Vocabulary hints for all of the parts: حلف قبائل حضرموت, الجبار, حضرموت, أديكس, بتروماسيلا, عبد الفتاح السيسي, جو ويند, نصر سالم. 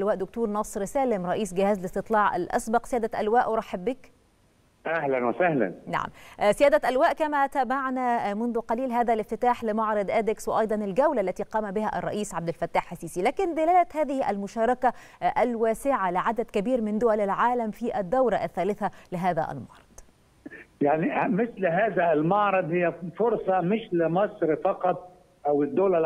اللواء دكتور نصر سالم رئيس جهاز الاستطلاع الأسبق. سيادة اللواء أرحب بك. أهلا وسهلا. نعم سيادة اللواء، كما تابعنا منذ قليل هذا الافتتاح لمعرض أديكس وأيضا الجولة التي قام بها الرئيس عبد الفتاح السيسي، لكن دلالة هذه المشاركة الواسعة لعدد كبير من دول العالم في الدورة الثالثة لهذا المعرض، يعني مثل هذا المعرض هي فرصة مش لمصر فقط أو الدولة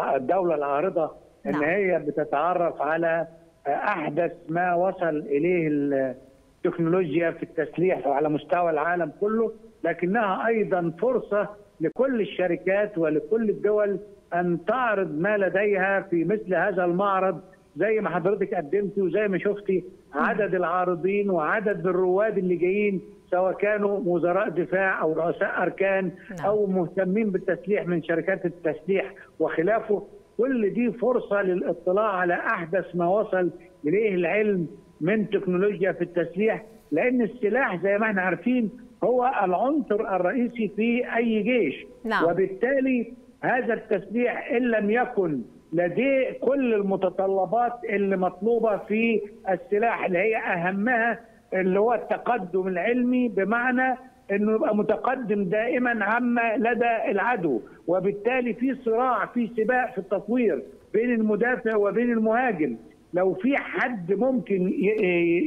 العارضة، إن نعم. هي بتتعرف على أحدث ما وصل إليه التكنولوجيا في التسليح على مستوى العالم كله، لكنها أيضا فرصة لكل الشركات ولكل الدول أن تعرض ما لديها في مثل هذا المعرض. زي ما حضرتك قدمتي وزي ما شفتي عدد العارضين وعدد الرواد اللي جايين، سواء كانوا وزراء دفاع أو رؤساء أركان أو مهتمين بالتسليح من شركات التسليح وخلافه، كل دي فرصة للاطلاع على أحدث ما وصل إليه العلم من تكنولوجيا في التسليح، لأن السلاح زي ما احنا عارفين هو العنصر الرئيسي في أي جيش، وبالتالي هذا التسليح إن لم يكن لديه كل المتطلبات اللي مطلوبة في السلاح، اللي هي أهمها اللي هو التقدم العلمي، بمعنى انه يبقى متقدم دائما عما لدى العدو، وبالتالي في صراع في سباق في التطوير بين المدافع وبين المهاجم. لو في حد ممكن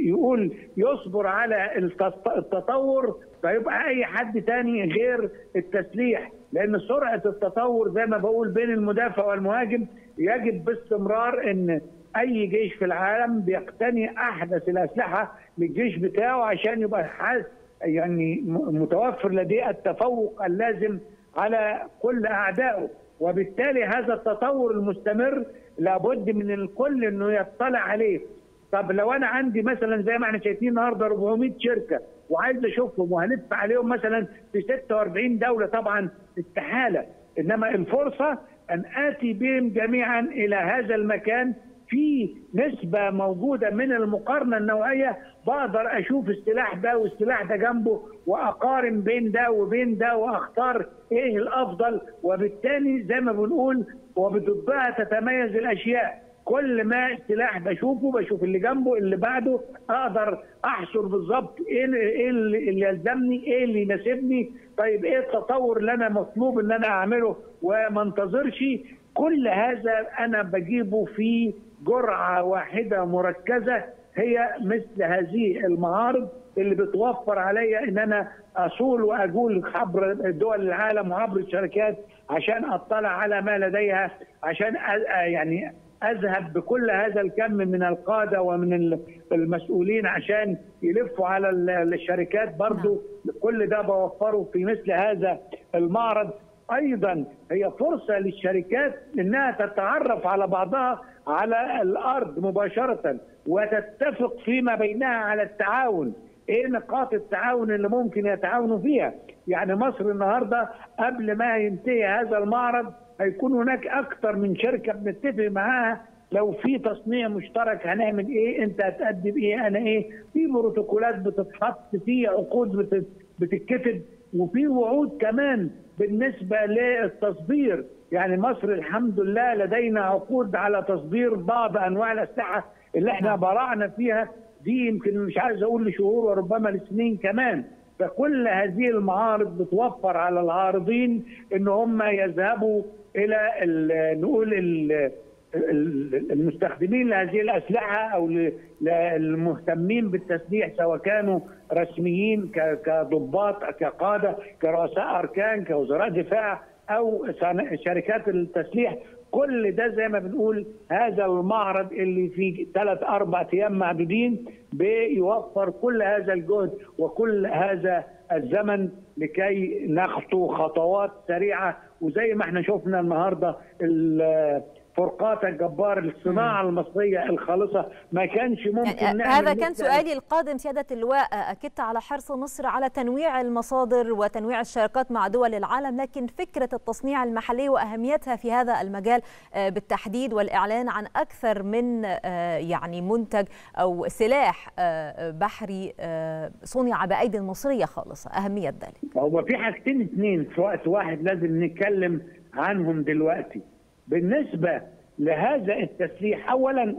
يقول يصبر على التطور فيبقى اي حد تاني غير التسليح، لان سرعه التطور زي ما بقول بين المدافع والمهاجم يجب باستمرار ان اي جيش في العالم بيقتني احدث الاسلحه للجيش بتاعه عشان يبقى يعني متوفر لديه التفوق اللازم على كل أعدائه. وبالتالي هذا التطور المستمر لابد من الكل أنه يطلع عليه. طب لو أنا عندي مثلا زي ما احنا شايفين النهارده 400 شركة وعايز أشوفهم وهلف عليهم مثلا في 46 دولة، طبعا استحالة، إنما الفرصة أن آتي بهم جميعا إلى هذا المكان في نسبة موجودة من المقارنة النوعية، بقدر أشوف السلاح ده والسلاح ده جنبه وأقارن بين ده وبين ده وأختار إيه الأفضل، وبالتالي زي ما بنقول وبضدها تتميز الأشياء. كل ما السلاح بشوفه بشوف اللي جنبه اللي بعده، أقدر أحصر بالظبط إيه اللي يلزمني، إيه اللي يناسبني، طيب إيه التطور اللي أنا مطلوب إن أنا أعمله وما انتظرش. كل هذا أنا بجيبه في جرعة واحدة مركزة، هي مثل هذه المعارض اللي بتوفر عليا ان انا اصول واجول عبر دول العالم وعبر الشركات عشان اطلع على ما لديها، عشان يعني اذهب بكل هذا الكم من القادة ومن المسؤولين عشان يلفوا على الشركات. برضو كل ده بوفره في مثل هذا المعرض. ايضا هي فرصة للشركات انها تتعرف على بعضها على الأرض مباشرة وتتفق فيما بينها على التعاون، إيه نقاط التعاون اللي ممكن يتعاونوا فيها. يعني مصر النهاردة قبل ما ينتهي هذا المعرض هيكون هناك أكثر من شركة بنتفق معاها لو في تصنيع مشترك، هنعمل إيه، أنت هتقدم إيه، أنا إيه، في بروتوكولات بتتحط، في عقود بتتكتب، وفي وعود كمان بالنسبة للتصدير. يعني مصر الحمد لله لدينا عقود على تصدير بعض أنواع الأسلحة اللي احنا براعنا فيها دي، يمكن مش عايز أقول لشهور وربما لسنين كمان. فكل هذه المعارض بتوفر على العارضين إن هم يذهبوا إلى نقول المستخدمين لهذه الأسلحة أو المهتمين بالتسليح، سواء كانوا رسميين كضباط كقادة كرؤساء أركان كوزراء دفاع أو شركات التسليح. كل ده زي ما بنقول هذا المعرض اللي فيه 3-4 أيام معدودين بيوفر كل هذا الجهد وكل هذا الزمن لكي نخطو خطوات سريعة. وزي ما احنا شفنا النهاردة فرقات الجبار، الصناعة المصرية الخالصة ما كانش ممكن يعني هذا كان سؤالي القادم سيادة اللواء، أكدت على حرص مصر على تنويع المصادر وتنويع الشراكات مع دول العالم، لكن فكرة التصنيع المحلي وأهميتها في هذا المجال بالتحديد والإعلان عن أكثر من يعني منتج أو سلاح بحري صنع بأيدي مصرية خالصة، أهمية ذلك. هو في حاجتين 2 في وقت واحد لازم نتكلم عنهم دلوقتي بالنسبة لهذا التسليح. أولا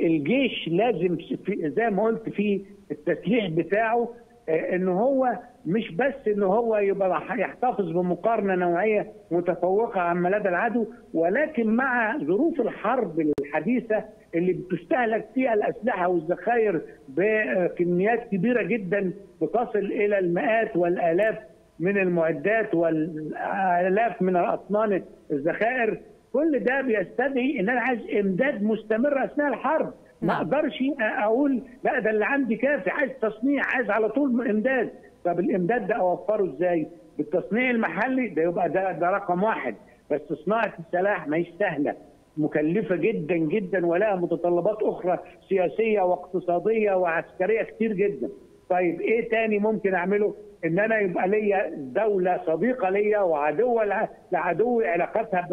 الجيش لازم زي ما قلت في التسليح بتاعه ان هو مش بس ان هو يبقى يحتفظ بمقارنه نوعيه متفوقه عن ملاذ العدو، ولكن مع ظروف الحرب الحديثه اللي بتستهلك فيها الاسلحه والذخاير بكميات كبيره جدا بتصل الى المئات والالاف من المعدات والالاف من الاطنان الذخائر، كل ده بيستدعي ان انا عايز امداد مستمر اثناء الحرب. ما اقدرش اقول لا ده اللي عندي كافي، عايز تصنيع، عايز على طول امداد. طب الامداد ده اوفره ازاي؟ بالتصنيع المحلي ده يبقى ده رقم واحد، بس صناعه السلاح ما هيش سهله، مكلفه جدا جدا ولها متطلبات اخرى سياسيه واقتصاديه وعسكريه كتير جدا. طيب ايه تاني ممكن اعمله؟ ان انا يبقى ليا دوله صديقه ليا وعدوه لعدوي، علاقتها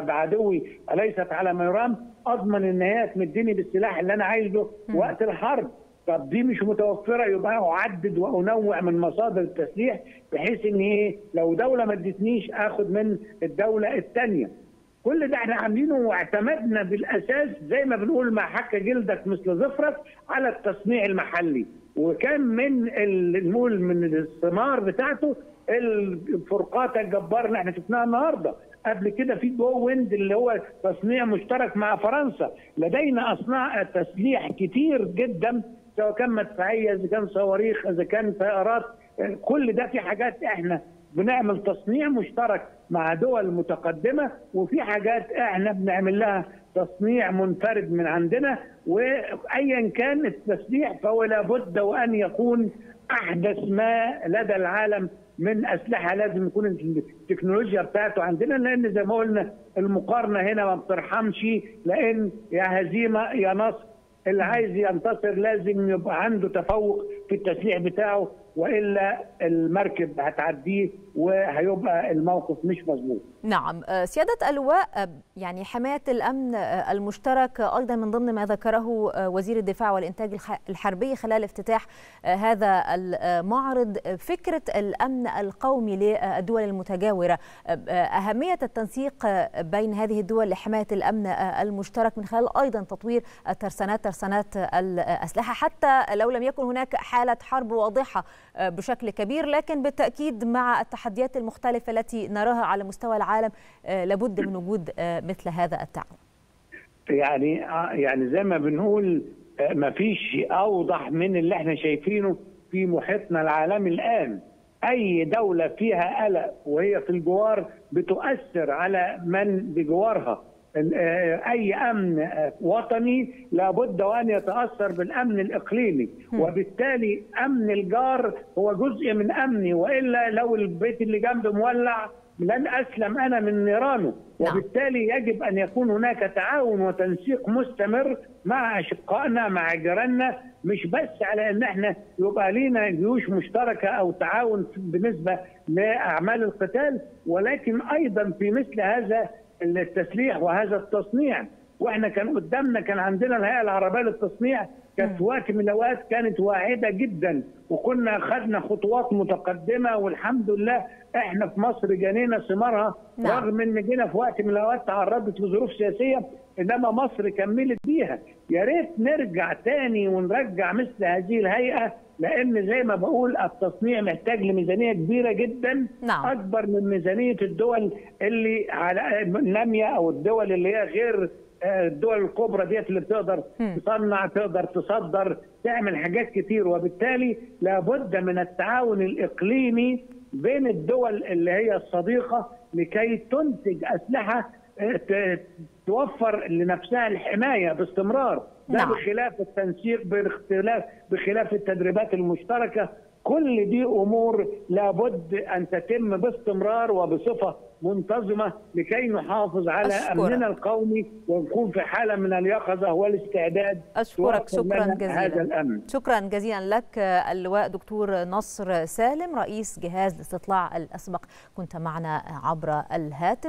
بعدوي ليست على ما يرام، اضمن ان هي تمدني بالسلاح اللي انا عايزه وقت الحرب. طب دي مش متوفره، يبقى اعدد وانوع من مصادر التسليح بحيث ان ايه لو دوله ما ادتنيش اخد من الدوله الثانيه. كل ده احنا عاملينه واعتمدنا بالاساس زي ما بنقول ما حك جلدك مثل ظفرك على التصنيع المحلي، وكان من نقول من الثمار بتاعته الفرقات الجبار اللي احنا شفناها النهارده. قبل كده في جو ويند اللي هو تصنيع مشترك مع فرنسا، لدينا اصناع تسليح كتير جدا سواء كان مدفعيه اذا كان صواريخ اذا كان طائرات، كل ده في حاجات احنا بنعمل تصنيع مشترك مع دول متقدمه، وفي حاجات احنا بنعمل لها تصنيع منفرد من عندنا. وايا كان التسليح فهو لابد وان يكون احدث ما لدى العالم من اسلحه، لازم يكون التكنولوجيا بتاعته عندنا، لان زي ما قلنا المقارنه هنا ما بترحمش، لان يا هزيمه يا نصر، اللي عايز ينتصر لازم يبقى عنده تفوق في التسليح بتاعه، والا المركب هتعديه وهيبقى الموقف مش مظبوط. نعم، سيادة اللواء، يعني حماية الأمن المشترك أيضا من ضمن ما ذكره وزير الدفاع والإنتاج الحربي خلال افتتاح هذا المعرض، فكرة الأمن القومي للدول المتجاورة، أهمية التنسيق بين هذه الدول لحماية الأمن المشترك من خلال أيضا تطوير ترسانات الأسلحة، حتى لو لم يكن هناك حالة حرب واضحة بشكل كبير، لكن بالتأكيد مع التحديات المختلفة التي نراها على مستوى العالم لابد من وجود مثل هذا التعاون. يعني زي ما بنقول مفيش أوضح من اللي احنا شايفينه في محيطنا العالمي الآن. أي دولة فيها قلق وهي في الجوار بتؤثر على من بجوارها. أي أمن وطني لابد وأن يتأثر بالأمن الإقليمي، وبالتالي أمن الجار هو جزء من أمني، وإلا لو البيت اللي جنبي مولع لن أسلم أنا من نيرانه. وبالتالي يجب أن يكون هناك تعاون وتنسيق مستمر مع أشقائنا مع جيراننا، مش بس على أن احنا يبقى لينا جيوش مشتركة أو تعاون بالنسبة لأعمال القتال، ولكن أيضا في مثل هذا التسليح وهذا التصنيع. واحنا كان عندنا الهيئه العربيه للتصنيع، كانت وقت من الاوقات كانت واعده جدا، وكنا خدنا خطوات متقدمه والحمد لله احنا في مصر جنينا ثمارها، رغم ان جينا في وقت من الاوقات تعرضت لظروف سياسيه، انما مصر كملت بيها. يا ريت نرجع تاني ونرجع مثل هذه الهيئه، لان زي ما بقول التصنيع محتاج لميزانيه كبيره جدا، اكبر من ميزانيه الدول اللي على الناميه او الدول اللي هي غير الدول الكبرى ديت اللي بتقدر تصنع، تقدر تصدر، تعمل حاجات كتير. وبالتالي لابد من التعاون الاقليمي بين الدول اللي هي الصديقه لكي تنتج اسلحه توفر لنفسها الحمايه باستمرار. ده بخلاف التنسيق، بخلاف التدريبات المشتركه، كل دي امور لابد ان تتم باستمرار وبصفه منتظمه لكي نحافظ على امننا القومي ونكون في حاله من اليقظه والاستعداد. اشكرك شكرا جزيلا هذا الامن. شكرا جزيلا لك اللواء دكتور نصر سالم، رئيس جهاز الاستطلاع الاسبق، كنت معنا عبر الهاتف.